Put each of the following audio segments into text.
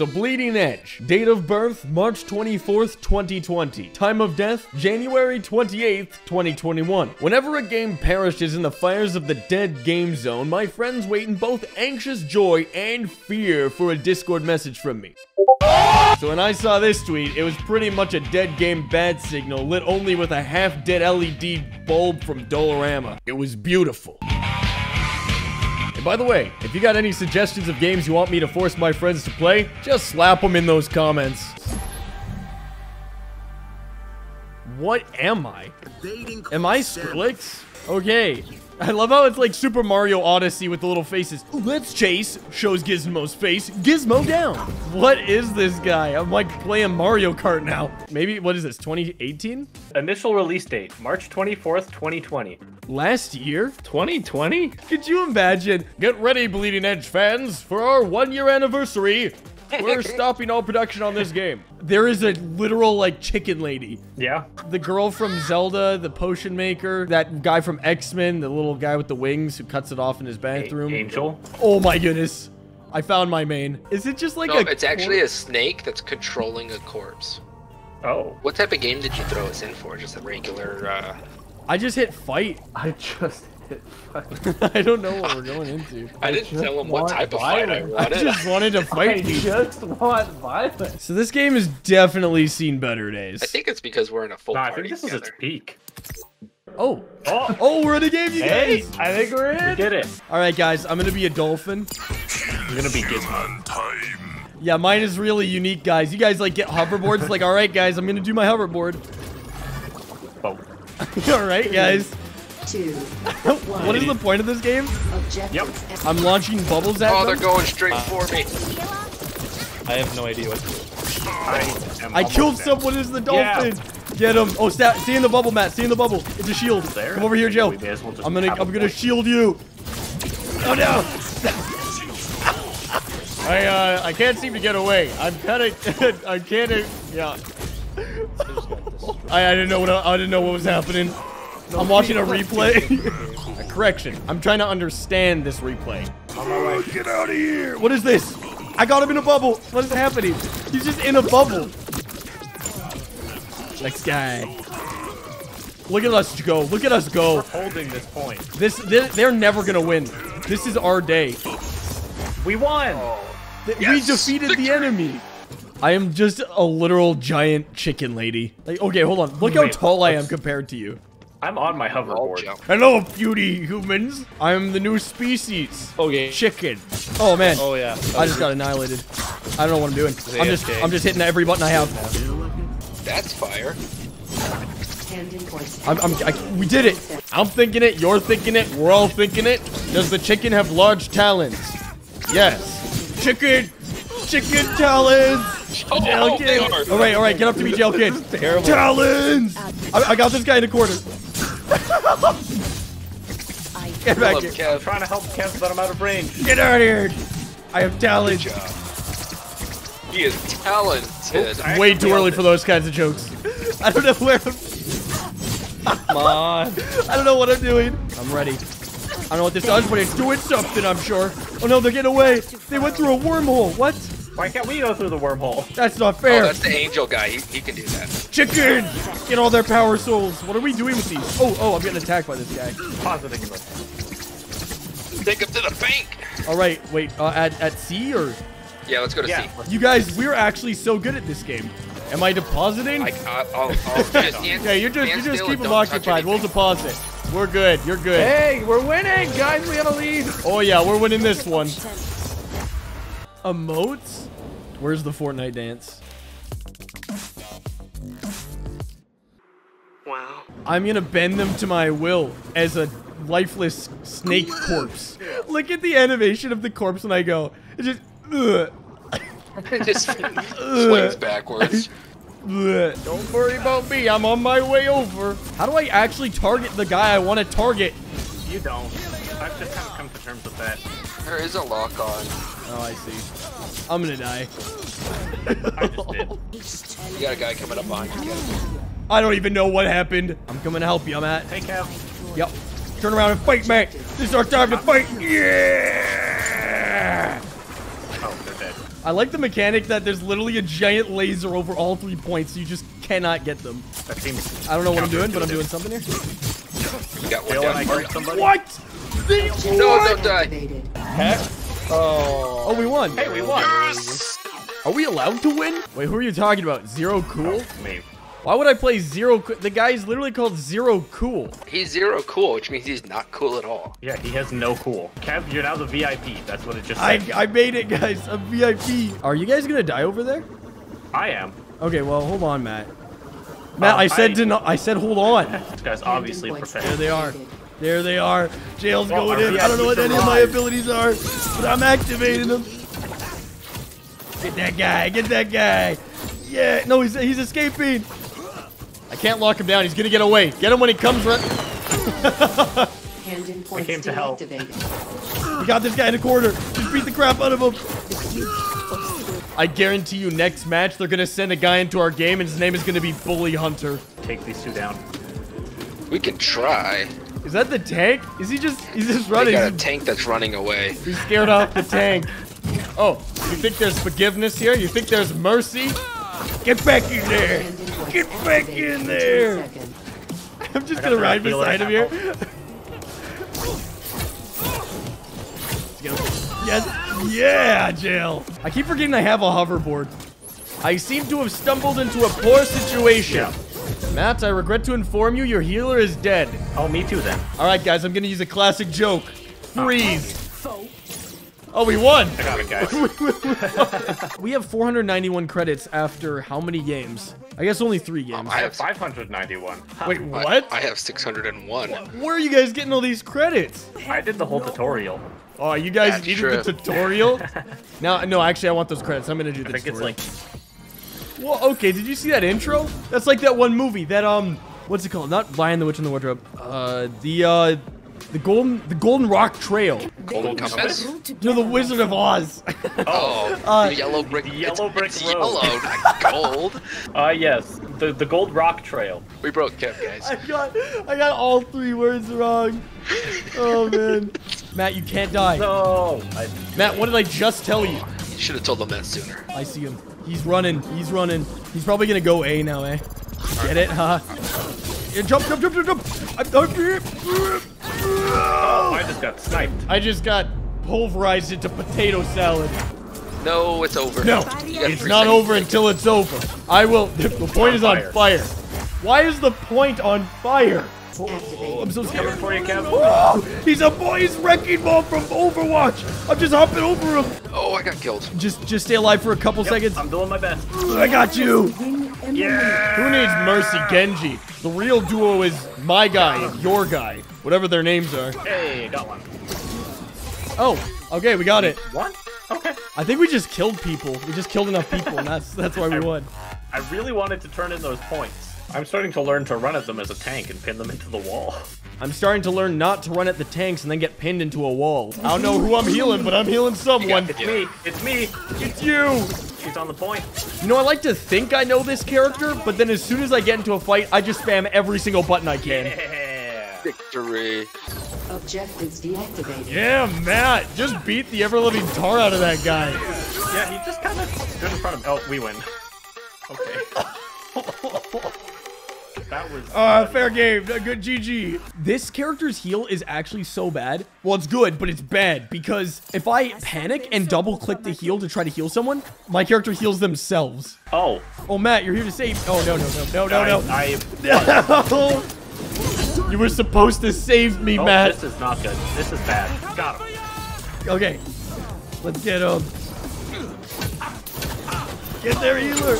So Bleeding Edge, date of birth, March 24th, 2020. Time of death, January 28th, 2021. Whenever a game perishes in the fires of the dead game zone, my friends wait in both anxious joy and fear for a Discord message from me. So when I saw this tweet, it was pretty much a dead game bad signal lit only with a half-dead LED bulb from Dollarama. It was beautiful. And by the way, if you got any suggestions of games you want me to force my friends to play, just slap them in those comments. What am I? Am I Skrillex? Okay. I love how it's like Super Mario Odyssey with the little faces. Let's chase, shows Gizmo's face, Gizmo down. What is this guy? I'm like playing Mario Kart now. Maybe, what is this, 2018? Initial release date, March 24th, 2020. Last year? 2020? Could you imagine? Get ready, Bleeding Edge fans, for our 1-year anniversary. We're stopping all production on this game. There is a literal, like, chicken lady. Yeah. The girl from Zelda, the potion maker, that guy from X-Men, the little guy with the wings who cuts it off in his bathroom. Angel. Oh, my goodness. I found my main. Is it just like it's actually a snake that's controlling a corpse. Oh. What type of game did you throw us in for? Just a regular, I just hit fight. I just... I don't know what we're going into. I didn't tell him what type of fight I wanted. I just wanted to fight you. I just want violence. So this game has definitely seen better days. I think it's because we're in a full party. I think this is its peak. Oh. Oh, we're in a game, you guys. I think we're in. We did it. All right, guys. I'm going to be a dolphin. I'm going to be Gizmo. Yeah, mine is really unique, guys. You guys, like, get hoverboards. Like, all right, guys, I'm going to do my hoverboard. Oh. All right, guys. What is the point of this game? Yep. I'm launching bubbles at them. Oh, they're going straight for me. I have no idea what to do. I killed someone as the dolphin. Yeah. Get him. Oh, stay in the bubble, Matt. Stay in the bubble. It's a shield. There. Come over here, Joe. Well, I'm gonna shield you. Oh no. I can't seem to get away. I'm kinda I can't. Yeah. I didn't know what was happening. I'm watching a replay. A correction. I'm trying to understand this replay. Get out of here. What is this? I got him in a bubble. What is happening? He's just in a bubble. Next guy. Look at us go. Look at us go. We're holding this point. They're never going to win. This is our day. We won. Yes. We defeated the enemy. I am just a literal giant chicken lady. Like, okay, hold on. Look how tall I am compared to you. I'm on my hoverboard. Hello, beauty humans. I'm the new species. Okay. Chicken. Oh man. Oh yeah. I just got annihilated. I don't know what I'm doing. I'm just hitting every button I have now. That's fire. We did it. I'm thinking it. You're thinking it. We're all thinking it. Does the chicken have large talons? Yes. Chicken. Chicken talons! Oh, they are. All right, get up to me, jail kid. Talons! I got this guy in a corner. Get back here. I'm trying to help Kev, but I'm out of range. Get out of here! I have talent. He is talented. Oh, way too early for those kinds of jokes. I don't know where I'm... Come on. I don't know what I'm doing. I'm ready. I don't know what this does, but it's doing something, I'm sure. Oh no, they're getting away. They went through a wormhole. What? Why can't we go through the wormhole? That's not fair. Oh, that's the angel guy. He can do that. Chicken! Get all their power souls. What are we doing with these? Oh, I'm getting attacked by this guy. Positive. Take him to the bank. All right, wait. At C or? Yeah, let's go to C. You guys, we're actually so good at this game. Am I depositing? Yeah, you just keep them occupied. We'll deposit. We're good. You're good. Hey, we're winning, guys. We have a lead. Oh, yeah. We're winning this one. Emotes? Where's the Fortnite dance? Wow. I'm going to bend them to my will as a lifeless snake corpse. Look at the animation of the corpse when I go. It just... It just swings backwards. Don't worry about me. I'm on my way over. How do I actually target the guy I want to target? You don't. I've just kind of come to terms with that. There is a lock on. Oh, I see. I'm gonna die. I just did. You got a guy coming up behind you. I don't even know what happened. I'm coming to help you, Matt. Hey, Cal. Yep. Turn around and fight, Matt. This is our time to fight. Yeah. Oh, they're dead. I like the mechanic that there's literally a giant laser over all 3 points, so you just cannot get them. That seems I don't know what I'm doing, but I'm doing something here. You got one down. What? No, don't die. Heck? Oh. Oh, we won. Hey, we won. Yes! Are we allowed to win? Wait, who are you talking about? Zero Cool? Me. Why would I play Zero Cool? The guy's literally called Zero Cool. He's Zero Cool, which means he's not cool at all. Yeah, he has no cool. Kev, you're now the VIP. That's what it just said. I made it, guys. I'm VIP. Are you guys going to die over there? I am. Okay, well, hold on, Matt. Matt, I said hold on. This guy's obviously professional. There they are. There they are. Jail's going in. I don't know what any of my abilities are, but I'm activating them. Get that guy. Get that guy. Yeah. No, he's escaping. I can't lock him down. He's going to get away. Get him when he comes right. I came to help. We got this guy in a corner. Just beat the crap out of him. I guarantee you next match, they're going to send a guy into our game and his name is going to be Bully Hunter. Take these two down. We can try. Is that the tank? Is he just, he's just running? They got a tank that's running away. He's scared off the tank. Oh, you think there's forgiveness here? You think there's mercy? Get back in there. Get back in there. I'm just going to ride beside him here. Yes. Yeah, Jail. I keep forgetting I have a hoverboard. I seem to have stumbled into a poor situation. Yeah. Matt, I regret to inform you, your healer is dead. Oh, me too then. All right, guys, I'm gonna use a classic joke. Freeze. Oh, we won. I got it, guys. We have 491 credits after how many games? I guess only 3 games. I have 591. Wait, what? I have 601. Where are you guys getting all these credits? I did the whole tutorial. Oh, you guys needed the tutorial? No, actually, I want those credits. I'm gonna do the tutorial. I think it's like... Well, okay, did you see that intro? That's like that one movie, that, what's it called? Not Lion, the Witch, and the Wardrobe. The Golden Rock Trail. Golden Compass? No, the Wizard of Oz. Oh, the Yellow Brick Road. It's yellow, not gold. Yes, the Gold Rock Trail. We broke Kev, guys. I got all 3 words wrong. Oh, man. Matt, you can't die. No. Matt, what did I just tell you? You should have told them that sooner. I see him. He's running. He's running. He's probably going to go A now, eh? Get it, huh? Yeah, jump. I just got sniped. I just got pulverized into potato salad. No, it's over. No, it's not over until it's over. I will. The point is on fire. Why is the point on fire? Oh, I'm so scared. For you, Kev. Oh, he's a boy's wrecking ball from Overwatch. I'm just hopping over him. Oh, I got killed. Just stay alive for a couple seconds. I'm doing my best. I got you. Yeah. Who needs mercy, Genji? The real duo is my guy and your guy, whatever their names are. Hey, got one. Oh, okay, we got it. What? Okay. I think we just killed people. We just killed enough people, and that's why we won. I really wanted to turn in those points. I'm starting to learn to run at them as a tank and pin them into the wall. I'm starting to learn not to run at the tanks and then get pinned into a wall. I don't know who I'm healing, but I'm healing someone. Yeah, it's me. It's you. She's on the point. You know, I like to think I know this character, but then as soon as I get into a fight, I just spam every single button I can. Yeah. Victory. Objectives deactivated. Yeah, Matt. Just beat the ever-living tar out of that guy. Yeah, he just kind of stood in front of him. Oh, we win. Okay. That was fair game. Good GG. This character's heal is actually so bad. Well, it's good, but it's bad because if I panic and double click the heal to try to heal someone, my character heals themselves. Oh. Oh, Matt, you're here to save. Oh, no. No. You were supposed to save me, Matt. This is not good. This is bad. Got him. Okay. Let's get him. Get their healer.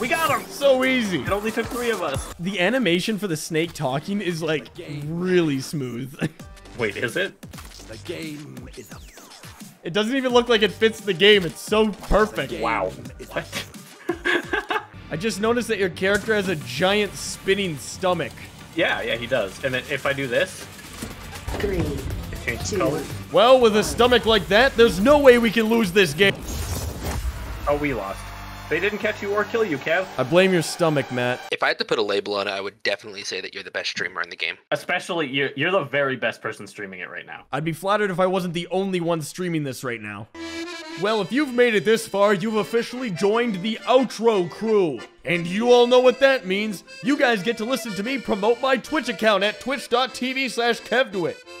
We got him! So easy. It only took 3 of us. The animation for the snake talking is like really smooth. Wait, is it? The game is up. It doesn't even look like it fits the game. It's so perfect. Wow. What? I just noticed that your character has a giant spinning stomach. Yeah, he does. And then if I do this, 3, it changes 2, color. Well, with 1. A stomach like that, there's no way we can lose this game. Oh, we lost. They didn't catch you or kill you, Kev. I blame your stomach, Matt. If I had to put a label on it, I would definitely say that you're the best streamer in the game. Especially, you're the very best person streaming it right now. I'd be flattered if I wasn't the only one streaming this right now. Well, if you've made it this far, you've officially joined the outro crew. And you all know what that means. You guys get to listen to me promote my Twitch account at twitch.tv/Kevduit.